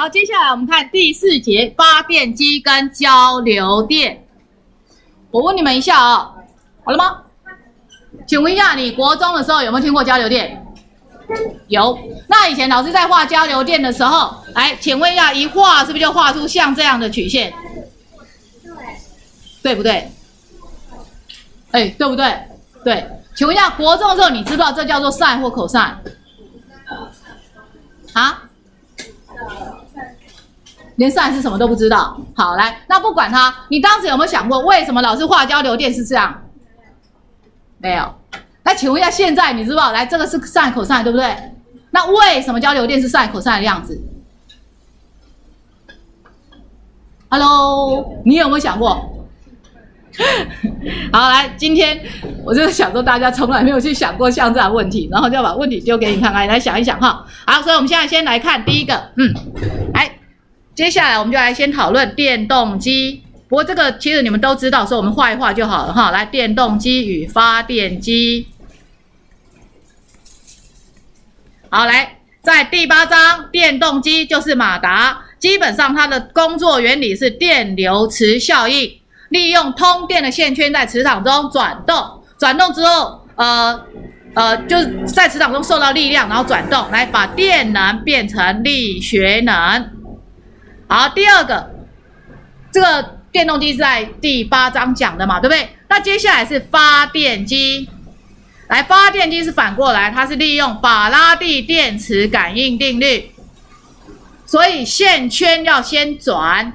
好，接下来我们看第四节发电机跟交流电。我问你们一下啊、哦，好了吗？请问一下，你国中的时候有没有听过交流电？有。那以前老师在画交流电的时候，来，请问一下，一画是不是就画出像这样的曲线？对，对不对？哎，对不对？对。请问一下，国中的时候你知不知道这叫做 sin 或 cos？ 啊？连 sin 是什么都不知道。好，来，那不管它，你当时有没有想过，为什么老师画交流电是这样？没有。那请问一下，现在你知道，来，这个是 sin cosine 对不对？那为什么交流电是 sin cosine 的样子 ？Hello， 你有没有想过？好，来，今天我就想说，大家从来没有去想过像这样的问题，然后就把问题丢给你看看，来想一想哈。好，所以我们现在先来看第一个，来，接下来我们就来先讨论电动机。不过这个其实你们都知道，所以我们画一画就好了哈。来，电动机与发电机。好，来，在第8章，电动机就是马达，基本上它的工作原理是电流磁效应，利用通电的线圈在磁场中转动，转动之后，就是在磁场中受到力量，然后转动，来把电能变成力学能。好，第二个。这个电动机在第8章讲的嘛，对不对？那接下来是发电机，来，发电机是反过来，它是利用法拉第电磁感应定律，所以线圈要先转，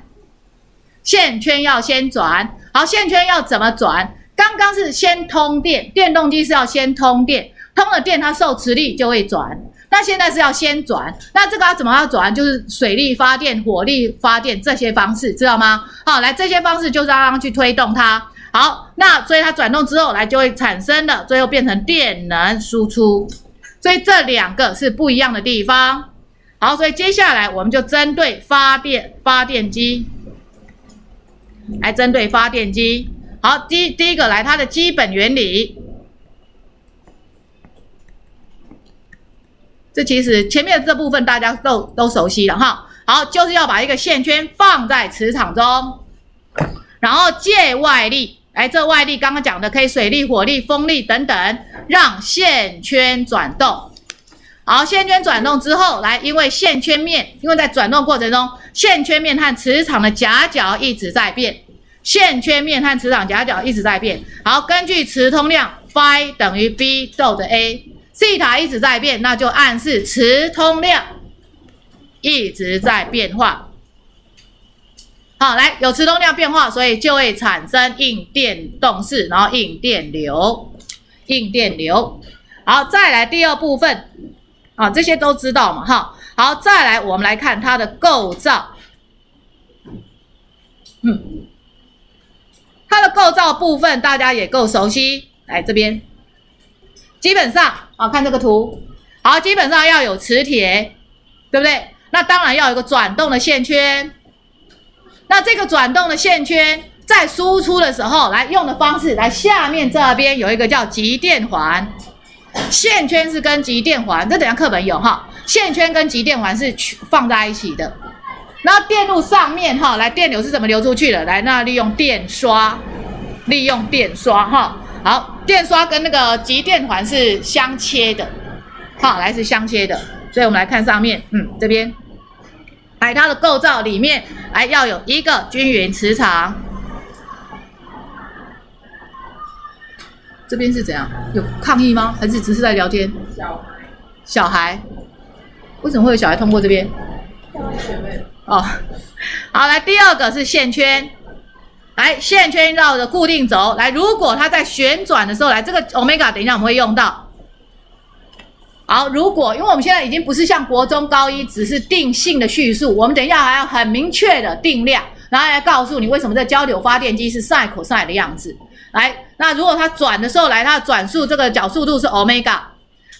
好，线圈要怎么转？刚刚是先通电，电动机是要先通电，通了电它受磁力就会转。那现在是要先转，那这个要怎么要转？就是水力发电、火力发电这些方式，知道吗？好，来，这些方式就是要让它去推动它。好，那所以它转动之后，来就会产生的，最后变成电能输出。所以这两个是不一样的地方。好，所以接下来我们就针对发电机，来针对发电机。好，第一个来它的基本原理。这其实前面的这部分大家都熟悉了哈。好，就是要把一个线圈放在磁场中，然后借外力，哎，这外力刚刚讲的可以水力、火力、风力等等，让线圈转动。好，线圈转动之后，来，因为线圈面，因为在转动过程中，线圈面和磁场的夹角一直在变，好，根据磁通量 phi 等于 b 逗的 a。西塔一直在变，那就暗示磁通量一直在变化。好，来，有磁通量变化，所以就会产生应电动势，然后应电流。好，再来第二部分啊，这些都知道嘛哈。好，再来我们来看它的构造。它的构造部分大家也够熟悉，来这边。基本上啊，看这个图，好，基本上要有磁铁，对不对？那当然要有一个转动的线圈。那这个转动的线圈在输出的时候，来用的方式，来下面这边有一个叫集电环，线圈是跟集电环，这等一下课本有哈，线圈跟集电环是放在一起的。然后电路上面哈，来电流是怎么流出去的？来，那利用电刷哈，好。电刷跟那个集电环是相切的，好，来，是相切的，所以我们来看上面，这边，来，它的构造里面，来，要有一个均匀磁场，这边是怎样？有抗议吗？还是只是在聊天？小孩，为什么会有小孩通过这边？哦，好，来，第二个是线圈。来，线圈绕着固定轴，来，如果它在旋转的时候，来，这个 omega 等一下我们会用到。好，如果因为我们现在已经不是像国中高一只是定性的叙述，我们等一下还要很明确的定量，然后来告诉你为什么这交流发电机是 sin cosine 的样子。来，那如果它转的时候，来，它的转速这个角速度是 omega。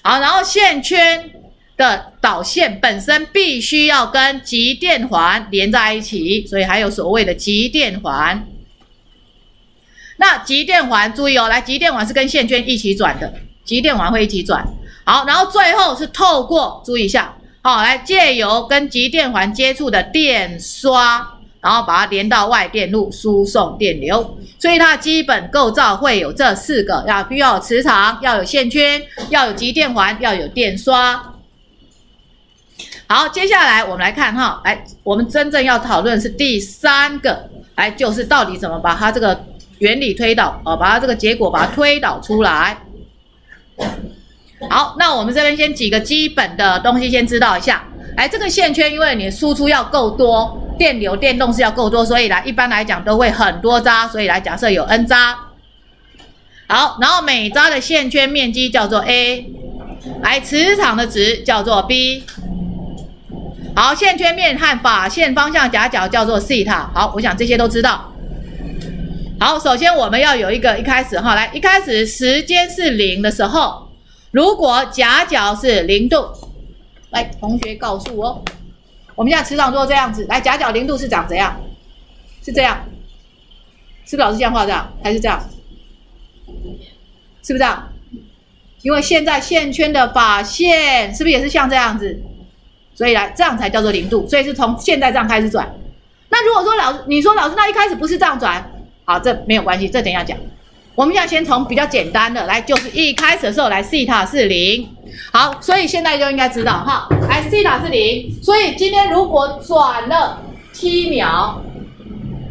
好，然后线圈的导线本身必须要跟集电环连在一起，所以还有所谓的集电环。那集电环注意哦，来，集电环是跟线圈一起转的，集电环会一起转。好，然后最后是透过，注意一下，好、来借由跟集电环接触的电刷，然后把它连到外电路输送电流。所以它基本构造会有这四个，要有磁场，要有线圈，要有集电环，要有电刷。好，接下来我们来看哈，来，我们真正要讨论是第三个，来，就是到底怎么把它这个原理推导，把它这个结果把它推导出来。好，那我们这边先几个基本的东西先知道一下。来，这个线圈因为你输出要够多，电流电动是要够多，所以来一般来讲都会很多匝，所以来假设有 N 匝。好，然后每匝的线圈面积叫做 A， 来磁场的值叫做 B。好，线圈面和法线方向夹角叫做西塔。好，我想这些都知道。好，首先我们要有一个一开始哈，来，一开始时间是0的时候，如果夹角是0度，来，同学告诉我，我们现在磁场做这样子，来，夹角0度是长怎样？是这样，是不是老师这样画这样，还是这样？是不是这样？因为现在线圈的法线是不是也是像这样子？所以来这样才叫做0度，所以是从现在这样开始转。那如果说老师那一开始不是这样转，好，这没有关系，这等一下讲。我们要先从比较简单的来，就是一开始的时候来西塔是0。好，所以现在就应该知道哈，来西塔是0，所以今天如果转了 t 秒，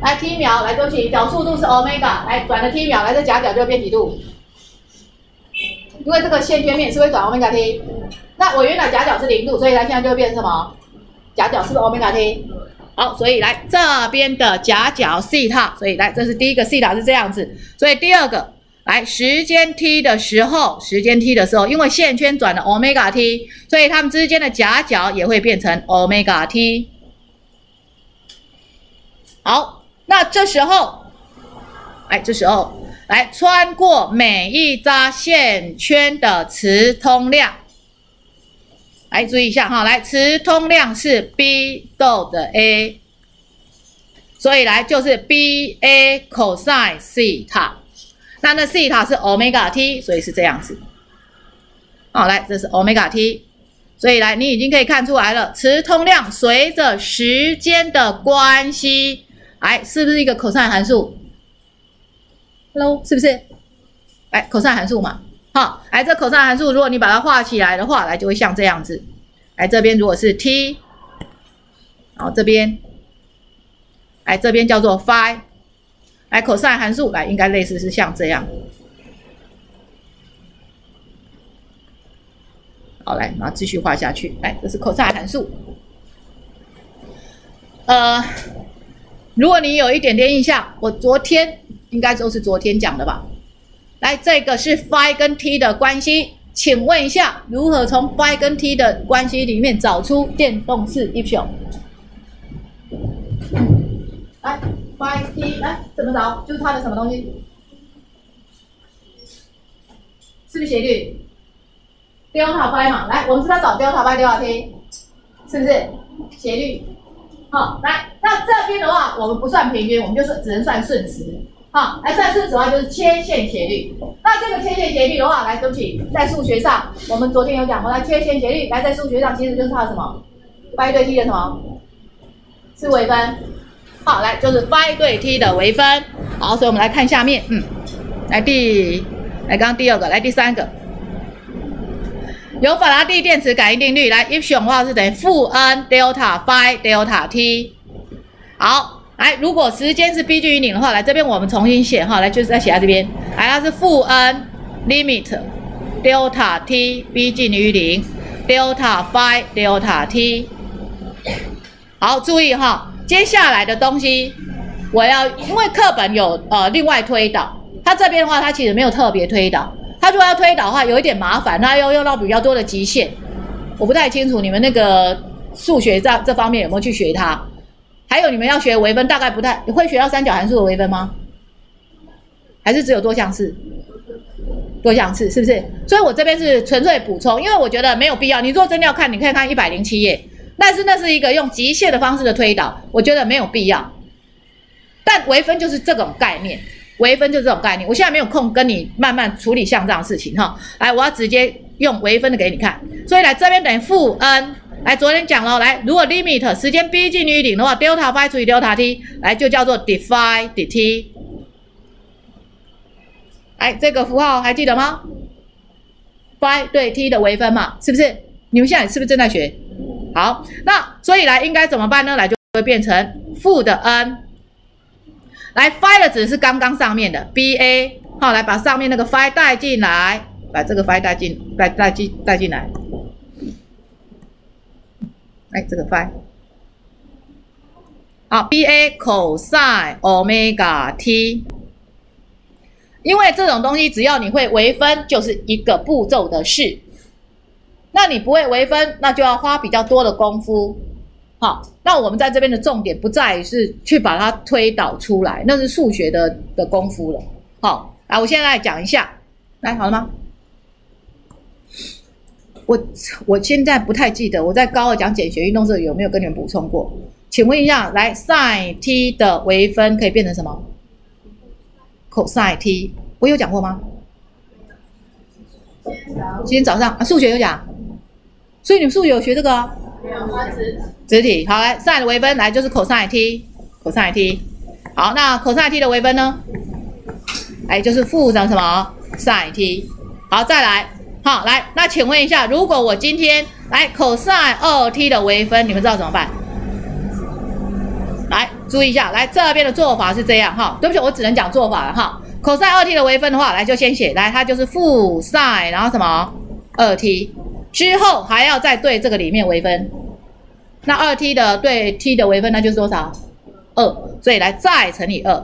来 t 秒，来对不起，角速度是 omega， 来转了 t 秒，来这夹角就变几度？因为这个线圈面是会转 omega t。那我原来夹角是0度，所以它现在就变成什么？夹角是不是 omega t？ 好，所以来这边的夹角西塔，所以来这是第一个西塔是这样子。所以第二个，来时间t 的时候，因为线圈转了 omega t， 所以它们之间的夹角也会变成 omega t。好，那这时候，来穿过每一匝线圈的磁通量。来注意一下哈，来磁通量是 B 逗的 A， 所以来就是 BA cosine 西塔，那西塔是 omega t， 所以是这样子。好，来这是 omega t， 所以来你已经可以看出来了，磁通量随着时间的关系，来是不是一个 cosine 函数 ？Hello， 是不是？来 cosine 函数嘛。好，来这 cosine 函数，如果你把它画起来的话，来就会像这样子。来这边如果是 t， 好这边，来这边叫做 phi， 来 cosine 函数，来应该类似是像这样。好，来，然后继续画下去。来，这是 cosine 函数。如果你有一点点印象，我昨天应该都是昨天讲的吧。来，这个是 phi 跟 t 的关系，请问一下，如何从 phi 跟 t 的关系里面找出电动势 epsilon？ 来 ，phi t 来怎么找？就是它的什么东西？是不是斜率 ？delta phi 嘛，来，我们知道找 delta phi delta t， 是不是斜率？好，来，那这边的话，我们不算平均，我们就是只能算瞬时。好，来算式的话就是切线斜率。那这个切线斜率的话，来，对不起，在数学上，我们昨天有讲过，来切线斜率，来在数学上其实就是它的什么 ？phi 对 t 的什么？是微分。好，来就是 phi 对 t 的微分。好，所以我们来看下面，第三个，由法拉第电磁感应定律，来 epsilon 的话是等于负 n delta phi delta t。好。来，如果时间是 B 距于0的话，来这边我们重新写哈，来就是在写在这边，来它是负 n limit delta t B 近于0 delta phi delta t。 好，注意哈，接下来的东西我要，因为课本有另外推导，它这边的话它其实没有特别推导，它如果要推导的话有一点麻烦，它要用到比较多的极限，我不太清楚你们那个数学在这方面有没有去学它。还有你们要学微分，大概不太会学到三角函数的微分吗？还是只有多项式？多项式是不是？所以我这边是纯粹补充，因为我觉得没有必要。你若真的要看，你可以看107页，但是那是一个用极限的方式的推导，我觉得没有必要。但微分就是这种概念，我现在没有空跟你慢慢处理像这样的事情哈。来，我要直接用微分的给你看，所以来这边等于负 n 来，昨天讲了，来，如果 limit 时间逼近于0的话 ，delta phi 除以 delta t， 来就叫做 dphi dt。来，这个符号还记得吗 ？phi 对 t 的微分嘛，是不是？你们现在是不是正在学？好，那所以来应该怎么办呢？来就会变成负的 n。来 ，phi 的值是刚刚上面的 ba， 好，来把上面那个 phi 带进来，把这个 phi 带进来。哎，这个 phi， 好 ，ba cosine omega t， 因为这种东西只要你会微分，就是一个步骤的事。那你不会微分，那就要花比较多的功夫。好，那我们在这边的重点不在于是去把它推导出来，那是数学的功夫了。好，来，我现在来讲一下，来，好了吗？我现在不太记得我在高二讲减学运动时有没有跟你们补充过？请问一下，来 sin t 的微分可以变成什么 ？cosine t， 我有讲过吗？今天早上啊，数学有讲，所以你们数学有学这个啊？子体好，来 sin 的微分来就是 cosine t，cosine t， 好，那 cosine t 的微分呢？哎，就是负的什么 sin t， 好，再来。好，来，那请问一下，如果我今天来 cosine 2t 的微分，你们知道怎么办？来，注意一下，来这边的做法是这样哈。对不起，我只能讲做法了哈。cosine 2t 的微分的话，来就先写，来它就是负 sin， 然后什么 2t， 之后还要再对这个里面微分。那 2t 的对 t 的微分，那就是多少 ？2， 所以来再乘以2，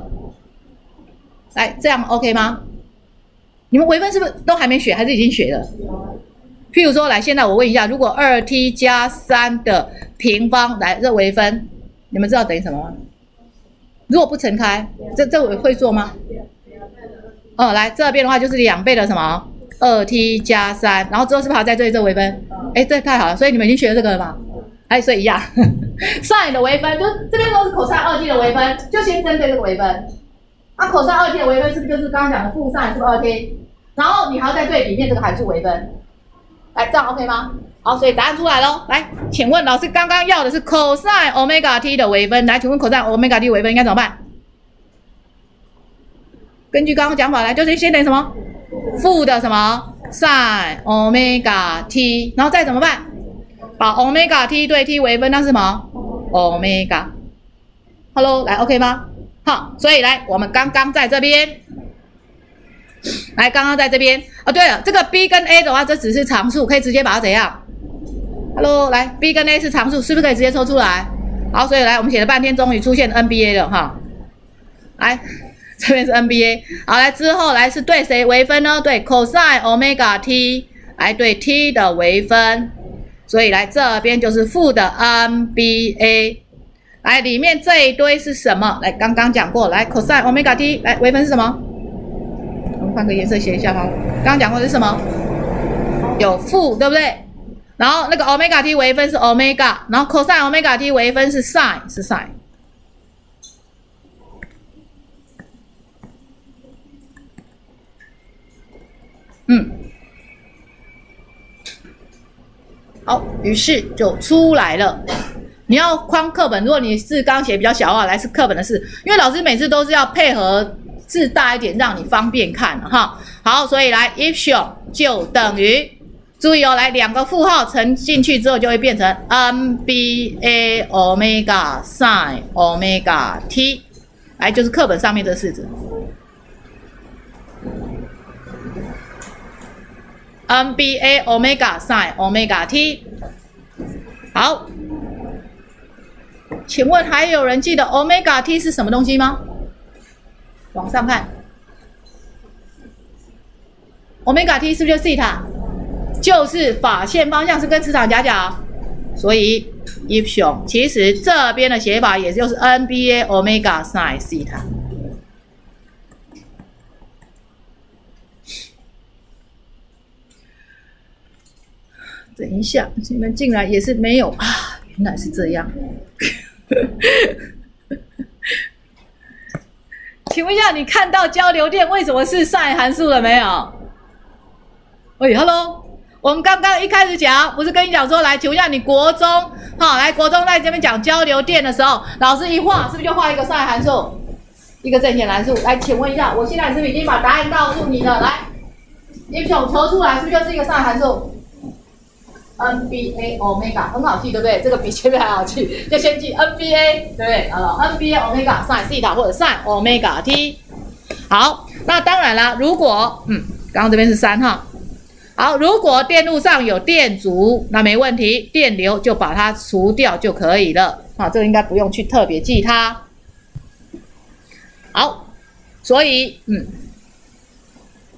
来这样 OK 吗？你们微分是不是都还没学，还是已经学了？譬如说，来，现在我问一下，如果 2t 加3的平方，来，这微分，你们知道等于什么吗？如果不乘开，这我会做吗？哦，来，这边的话就是2倍的什么 2t 加3，然后之后是不是还要再对这微分？哎，这太好了，所以你们已经学了这个了吧？哎，所以一样，sin 的微分，就这边都是 cos 2t 的微分，就先针对这个微分。那 cos 2t 的微分是不是就是刚刚讲的负 sin 是不是 2t？ 然后你还要再对里面这个函数微分，来这样 OK 吗？好，所以答案出来咯。来，请问老师刚刚要的是 cosine omega t 的微分，来，请问 cosine omega t 微分应该怎么办？根据刚刚讲法，来就是先等于什么负的什么 sin omega t， 然后再怎么办？把 omega t 对 t 微分，那是什么 omega？ Hello， 来 OK 吗？好，所以来，我们刚刚在这边。哦，对了，这个 b 跟 a 的话，这只是常数，可以直接把它怎样 ？Hello， 来 ，b 跟 a 是常数，是不是可以直接抽出来？好，所以来，我们写了半天，终于出现 NBA 了哈。来，这边是 NBA。好，来之后来是对谁微分呢？对 cosine omega t， 来对 t 的微分。所以来这边就是负的 NBA。来，里面这一堆是什么？来，刚刚讲过，来 cosine omega t， 来微分是什么？我们换个颜色写一下哈。刚刚讲过是什么？有负，对不对？然后那个 omega t 微分是 omega， 然后 cosine omega t 微分是 sin， 是 sin。嗯，好，于是就出来了。你要框课本，如果你是刚写比较小的话，来是课本的事，因为老师每次都是要配合字大一点，让你方便看哈。好，所以来 epsilon 就等于，注意哦，来两个负号乘进去之后就会变成 nba omega sin omega t， 来就是课本上面这式子 nba omega sin omega t。 好。请问还有人记得 omega t 是什么东西吗？往上看 ，omega t 是不是就是西塔？就是法线方向是跟磁场夹角，所以 epsilon 其实这边的写法也就是 nba omega sin 西塔。等一下，你们竟然也是没有啊！原来是这样。请问一下，你看到交流电为什么是sin函数了没有？喂， Hello，我们刚刚一开始讲，不是跟你讲说，来，请问一下你国中，好，来国中在这边讲交流电的时候，老师一画，是不是就画一个上海函数，一个正弦函数？来，请问一下，我现在是不是已经把答案告诉你了？来，你求出来，是不是就是一个上海函数 ？NBA omega 很好记，对不对？这个比前面还好记，就先记 NBA， 对不对？NBA omega 上海西塔或者上 omega t。好，那当然啦，如果刚刚这边是3哈。好，如果电路上有电阻，那没问题，电流就把它除掉就可以了。啊，这个应该不用去特别记它。好，所以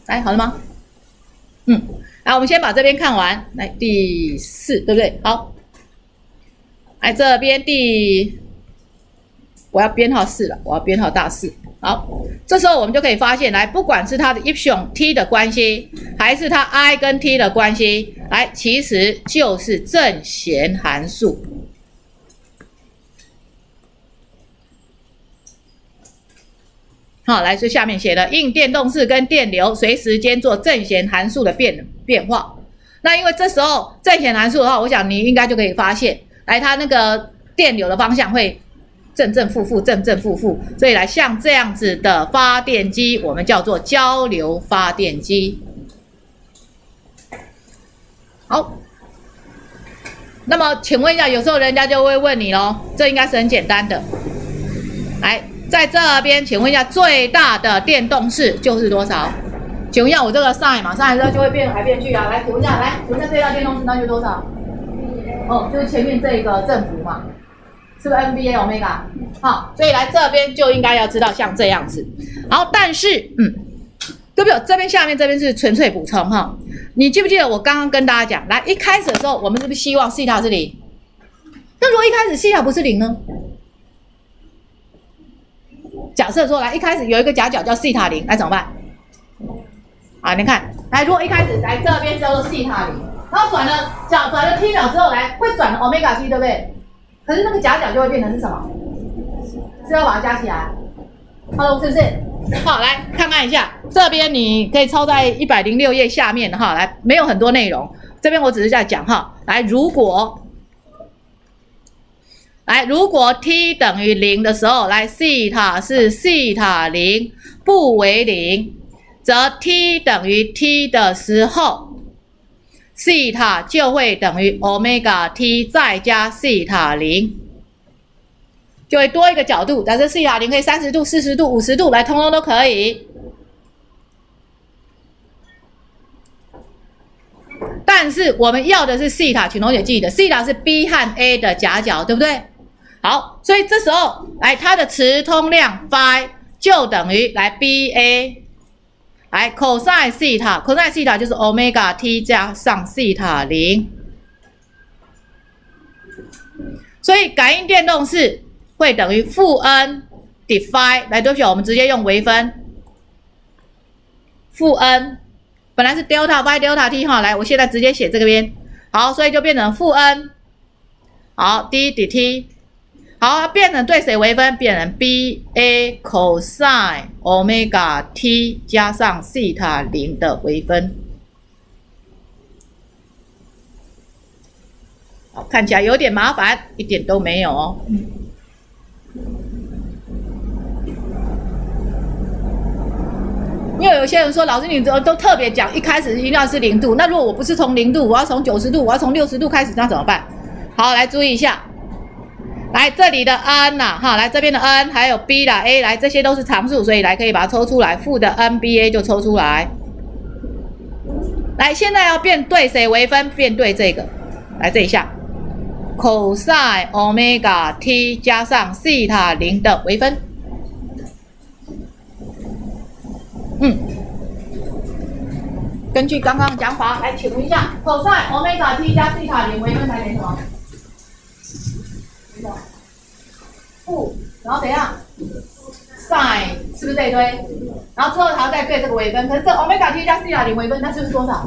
来好了吗？来，我们先把这边看完。来，第4，对不对？好，来这边我要编号4了，我要编号大4。好，这时候我们就可以发现，来，不管是它的 epsilon t 的关系，还是它 i 跟 t 的关系，来，其实就是正弦函数。好，来，所以下面写的应电动势跟电流随时间做正弦函数的变化。那因为这时候正弦函数的话，我想你应该就可以发现，来，它那个电流的方向会正正负负，所以来像这样子的发电机，我们叫做交流发电机。好，那么请问一下，有时候人家就会问你咯，这应该是很简单的。来，在这边，请问一下，最大的电动势就是多少？请问一下，我这个 sin 嘛， sin 之后就会变来变去啊。来，请问一下，最大电动势那就是多少？就是前面这个振幅嘛。是不是 NBA Omega？ 好，所以来这边就应该要知道像这样子。好，但是对不对？这边下面这边是纯粹补充哈。你记不记得我刚刚跟大家讲，来一开始的时候，我们是不是希望西塔是0？那如果一开始西塔不是0呢？假设说来一开始有一个夹角叫西塔0，来怎么办？啊，你看，来如果一开始来这边叫做西塔0，然后转了 t 秒之后来会转 Omega t， 对不对？可是那个夹角就会变成是什么？是要把它加起来 ，Hello， 是不是？好，来看看一下，这边你可以抄在106页下面哈，来，没有很多内容，这边我只是在讲哈，来，如果 t 等于0的时候，来，西塔是西塔0不为0，则 t 等于 t 的时候。西塔就会等于 omega t 再加西塔0，就会多一个角度。假设西塔0可以30度、40度、50度，来，通通都可以。但是我们要的是西塔，请同学记得，西塔是 b 和 a 的夹角，对不对？好，所以这时候来它的磁通量 phi 就等于来 b a。来 ，cosine 西塔 ，cosine 西塔就是 omega t 加上西塔0，所以感应电动势会等于负 n dphi。来，对不起，我们直接用微分，负 n 本来是 delta y delta t 哈，来，我现在直接写这个边，好，所以就变成负 n， 好 d dt， 好，变成对谁微分？变成 b a cosine。Omega t 加上西塔0的微分，好，看起来有点麻烦，一点都没有哦。因为有些人说，老师你都特别讲，一开始一定要是0度，那如果我不是从0度，我要从90度，我要从60度开始，那怎么办？好，来注意一下。来这里的 n 呐，哈，来这边的 n， 还有 b 啦 a， 来这些都是常数，所以来可以把它抽出来，负的 n b a 就抽出来。来，现在要变对谁微分？变对这个，来这一下 ，cosine omega t 加上西塔0的微分。根据刚刚的讲法，来请问一下 ，cosine omega t 加西塔0微分才等于什么？负，然后怎样 ？sin 是不是这一堆？然后之后还要再对这个微分，可是这 omega t 加西塔0微分，那就是多少？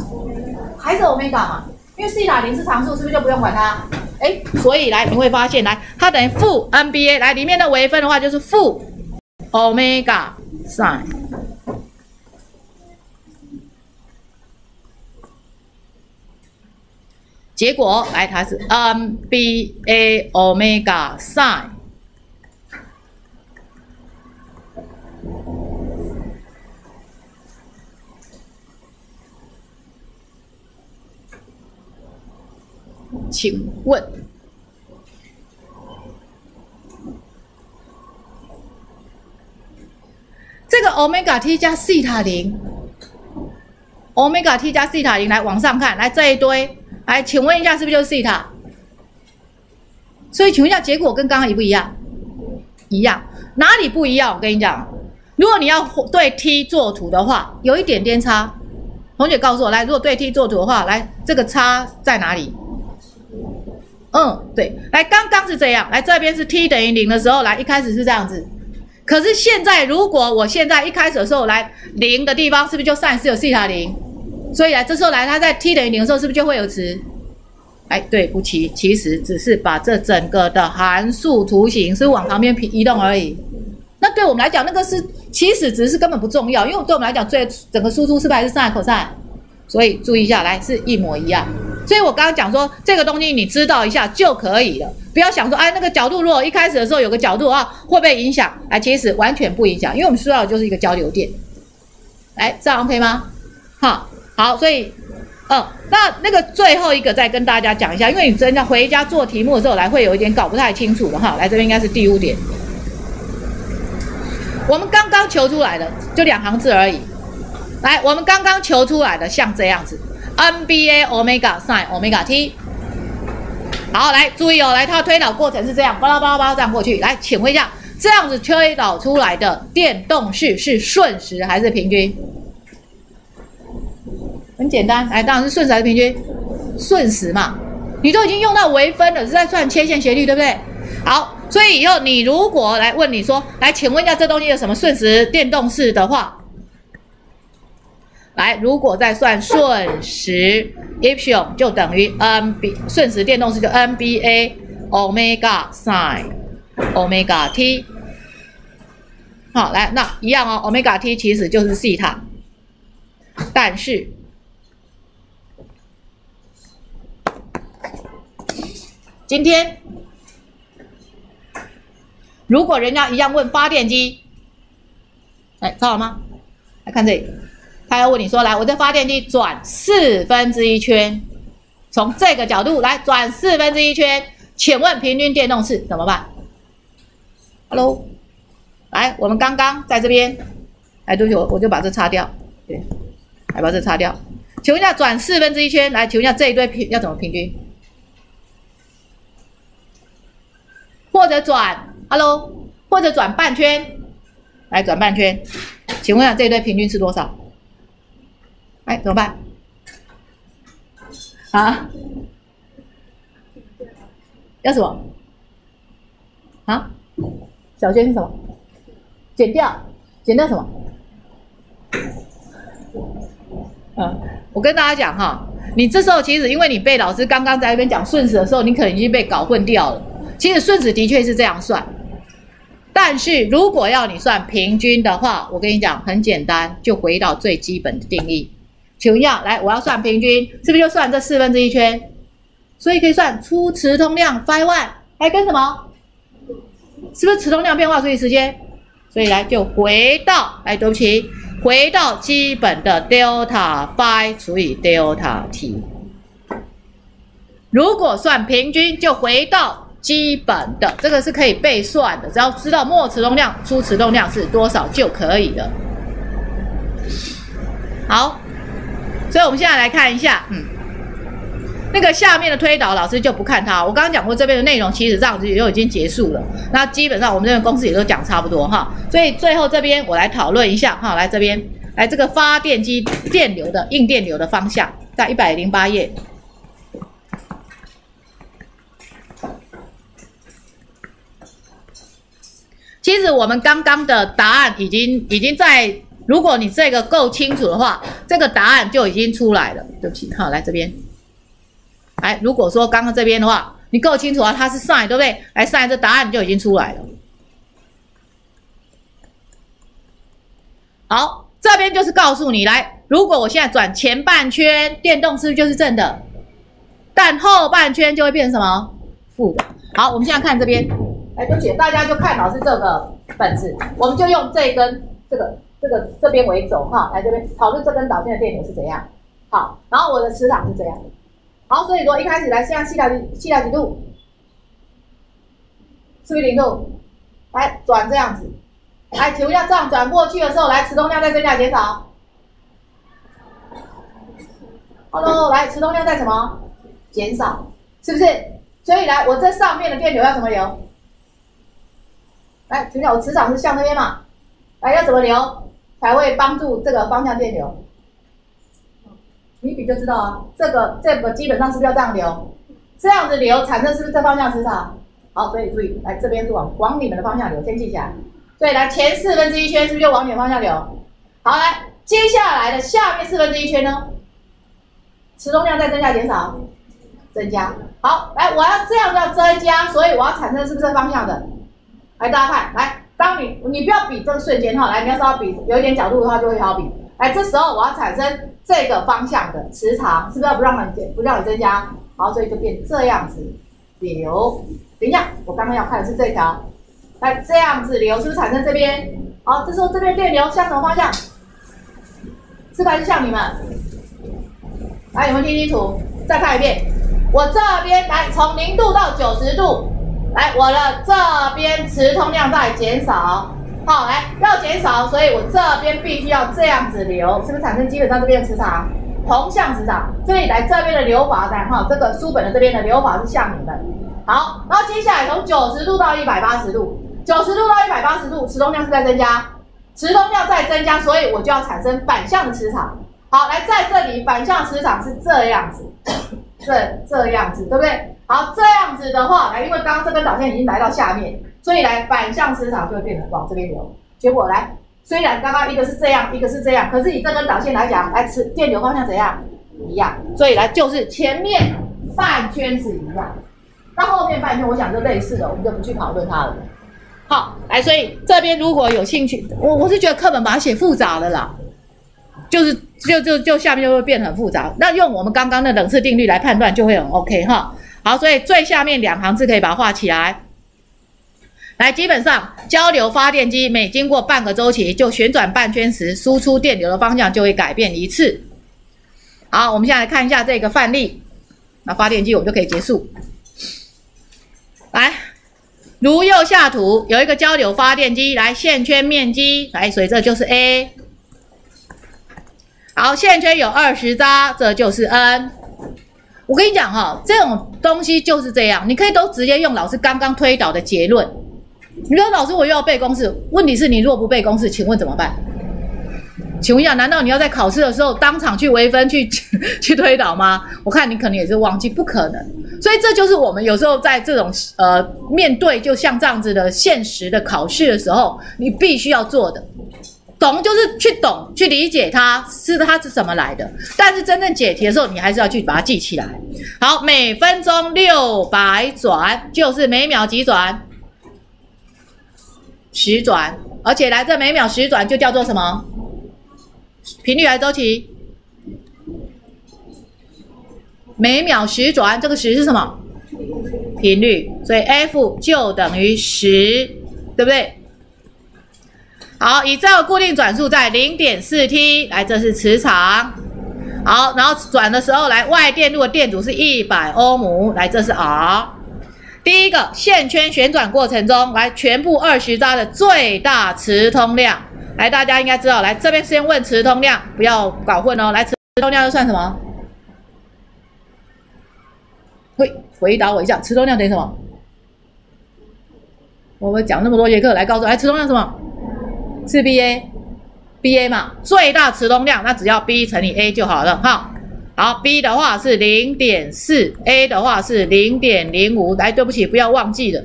还是 omega 嘛？因为西塔0是常数，是不是就不用管它？哎，所以来你会发现，来它等于负 nba， 来里面的微分的话就是负 omega sin。结果来它是 MBA Omega Psi。 请问这个 Omega T 加西塔零， Omega T 加西塔零，来往上看，来这一堆，来，请问一下，是不是就是西塔？所以，请问一下，结果跟刚刚一不一样？一样，哪里不一样？我跟你讲，如果你要对 T 做图的话，有一点点差。同学告诉我，来，如果对 T 做图的话，来，这个差在哪里？嗯，对，来，刚刚是这样，来这边是 T 等于0的时候，来一开始是这样子。可是现在，如果我现在一开始的时候来0的地方，是不是就 sin 是有西塔0？所以来这时候来，它在 t 等于0的时候，是不是就会有值？哎，对不起，其实只是把这整个的函数图形是往旁边移动而已。那对我们来讲，那个是起始值是根本不重要，因为对我们来讲，最整个输出是不是还是 sin cosine？ 所以注意一下，来是一模一样。所以我刚刚讲说，这个东西你知道一下就可以了，不要想说，哎，那个角度如果一开始的时候有个角度啊，会不会影响？哎，其实完全不影响，因为我们需要的就是一个交流点。来，这样 OK 吗？好。好，所以，那个最后一个再跟大家讲一下，因为你真的回家做题目的时候来会有一点搞不太清楚的哈。来，这边应该是第五点，我们刚刚求出来的就两行字而已。来，我们刚刚求出来的像这样子 ，MBA Omega Sin Omega T。好，来注意哦，来它的推导过程是这样，巴拉巴拉巴拉这样过去。来，请问一下，这样子推导出来的电动势是瞬时还是平均？很简单，来，当然是瞬时还是平均？瞬时嘛，你都已经用到微分了，是在算切线斜率，对不对？好，所以以后你如果来问你说，来，请问一下这东西有什么瞬时电动势的话，来，如果在算瞬时 epsilon 就等于 NB 瞬时电动势就 NBA Omega Sin Omega T。 好，来，那一样哦 ，Omega T 其实就是西塔，但是今天如果人家一样问发电机，哎，抄好吗？来看这里，他要问你说，来，我这发电机转1/4圈，从这个角度来转1/4圈，请问平均电动势怎么办 ？Hello， 来，我们刚刚在这边，哎，对不起，我就把这擦掉，对，来把这擦掉。请问一下，转1/4圈，来，请问一下这一堆要怎么平均？或者转 ，hello， 或者转半圈，来转半圈，请问一下这一对平均是多少？哎，怎么办？啊？要什么？啊？小圈是什么？减掉，减掉什么？嗯，我跟大家讲哈，你这时候其实因为你被老师刚刚在那边讲顺时的时候，你可能已经被搞混掉了。其实顺时的确是这样算，但是如果要你算平均的话，我跟你讲很简单，就回到最基本的定义。请问一下，来，我要算平均，是不是就算这1/4圈？所以可以算出磁通量 phi one， 来跟什么？是不是磁通量变化除以时间？所以来就回到，来，对不起，回到基本的 delta phi 除以 delta t。如果算平均，就回到基本的，这个是可以背算的，只要知道末磁通量、初磁通量是多少就可以了。好，所以我们现在来看一下，那个下面的推导老师就不看它，我刚刚讲过这边的内容，其实这样子也就已经结束了。那基本上我们这边公式也都讲差不多哈，所以最后这边我来讨论一下哈，来这边，来这个发电机电流的硬电流的方向，在108页。其实我们刚刚的答案已经在，如果你这个够清楚的话，这个答案就已经出来了。对不起，好，来这边，来，如果说刚刚这边的话，你够清楚啊，它是 sin 对不对？来 sin 这答案就已经出来了。好，这边就是告诉你，来，如果我现在转前半圈，电动是不是就是正的？但后半圈就会变成什么？负的。好，我们现在看这边，哎，对不起，大家就看老师这个本子，我们就用这一根这个这边为轴哈，来这边讨论这根导线的电流是怎样。好，然后我的磁场是这样。好，所以说一开始来像西塔几度，是不是0度？来转这样子。来，请问一下，这样转过去的时候，来磁通量在增加减少？Hello， 来磁通量在什么？减少，是不是？所以来，我这上面的电流要怎么流？来，请问一下，我磁场是向这边嘛？来，要怎么流才会帮助这个方向电流？你比就知道啊，这个基本上是不是要这样流？这样子流产生是不是这方向磁场？好，所以注意，来这边是往你们的方向流，先记起来。所以来前1/4圈是不是就往你的方向流？好，来接下来的下面1/4圈呢？磁通量在增加减少？增加。好，来我要这样要增加，所以我要产生是不是这方向的？来大家看，来当你不要比这个瞬间哈，来你要稍微比有一点角度的话就会好比。来这时候我要产生这个方向的磁场，是不是不让你增加？好，所以就变这样子流。等一下，我刚刚要看的是这条，来这样子流，是不是产生这边？好，这时候这边电流向什么方向？是不是向你们？来，你们听清楚，再看一遍。我这边来从0度到90度，来我的这边磁通量在减少。好，来要减少，所以我这边必须要这样子流，是不是产生基本上这边的磁场？同向磁场，所以来这边的流法在哈，这个书本的这边的流法是向你的。好，然后接下来从90度到180度，90度到180度，磁通量是在增加，磁通量在增加，所以我就要产生反向的磁场。好，来在这里反向磁场是这样子，这样子，对不对？好，这样子的话，来，因为刚刚这根导线已经来到下面，所以来反向磁场就会变成往这边流。结果来。虽然刚刚一个是这样，一个是这样，可是以这根导线来讲，来电流方向怎样？一样，所以来就是前面半圈是一样，到后面半圈我想就类似的，我们就不去讨论它了。好，来，所以这边如果有兴趣，我是觉得课本把它写复杂了啦，就是就下面就会变很复杂。那用我们刚刚的冷氏定律来判断就会很 OK 哈。好，所以最下面两行字可以把它画起来。来，基本上交流发电机每经过半个周期就旋转半圈时，输出电流的方向就会改变一次。好，我们现在来看一下这个范例。那发电机我们就可以结束。来，如右下图有一个交流发电机，来线圈面积，来，所以这就是 A。好，线圈有20匝，这就是 N。我跟你讲哈，这种东西就是这样，你可以都直接用老师刚刚推导的结论。你说老师我又要背公式，问题是你若不背公式，请问怎么办？请问一下，难道你要在考试的时候当场去微分去推导吗？我看你可能也是忘记，不可能。所以这就是我们有时候在这种面对就像这样子的现实的考试的时候，你必须要做的。懂就是去懂去理解它是怎么来的，但是真正解题的时候，你还是要去把它记起来。好，每分钟600转，就是每秒几转？10转，而且来这每秒10转就叫做什么？频率还是周期？每秒10转，这个10是什么？频率，所以 F 就等于10，对不对？好，以这个固定转速在 0.4T， 来，这是磁场。好，然后转的时候，来外电路的电阻是100欧姆，来，这是 R。第一个线圈旋转过程中，来全部20匝的最大磁通量，来大家应该知道，来这边先问磁通量，不要搞混哦。来，磁通量又算什么？回答我一下，磁通量等于什么？我们讲那么多节课，来告诉我，来磁通量什么？是 BA 嘛，最大磁通量，那只要 B 乘以 A 就好了哈。好 ，B 的话是 0.4，A 的话是 0.05。来，对不起，不要忘记了，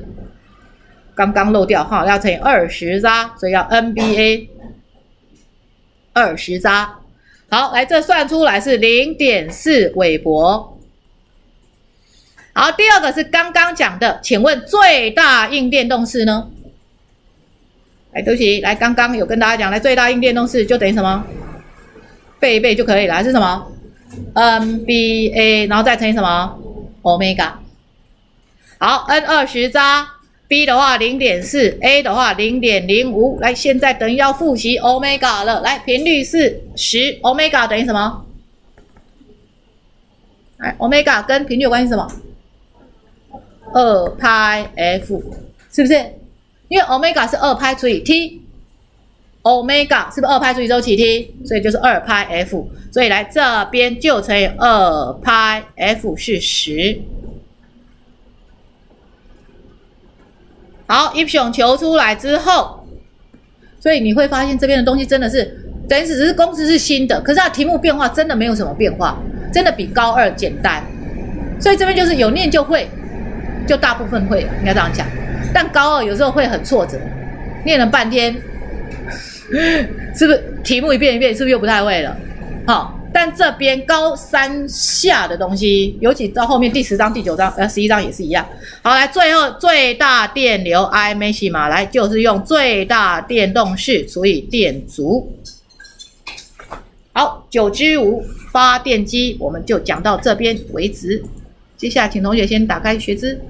刚刚漏掉哈，要乘以20匝，所以要 NBA 20匝。好，来，这算出来是 0.4 韦伯。好，第二个是刚刚讲的，请问最大应电动势呢？来，对不起，来，刚刚有跟大家讲，来最大应电动势就等于什么？背一背就可以了，是什么？MBA， 然后再乘以什么？ omega。好 ，N20 扎 B 的话 0.4， A 的话 0.05。来，现在等于要复习 omega 了。来，频率是 10， omega 等于什么？来 ，omega 跟频率有关系什么？2πf 是不是？因为 omega 是2π 除以 t。 Omega 是不是2π除以周期 t， 所以就是2πf， 所以来这边就乘以2πf是10。好 ，epsilon 求出来之后，所以你会发现这边的东西真的是，等于只是公式是新的，可是它题目变化真的没有什么变化，真的比高二简单。所以这边就是有念就会，就大部分会，应该这样讲。但高二有时候会很挫折，念了半天。是不是题目一遍一遍，是不是又不太会了？好、哦，但这边高三下的东西，尤其到后面第10章、第9章、11章也是一样。好，来最后最大电流 I maxima， 来就是用最大电动势除以电阻。好，9之5发电机我们就讲到这边为止。接下来请同学先打开学资。